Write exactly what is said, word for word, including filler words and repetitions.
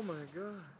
Oh my God.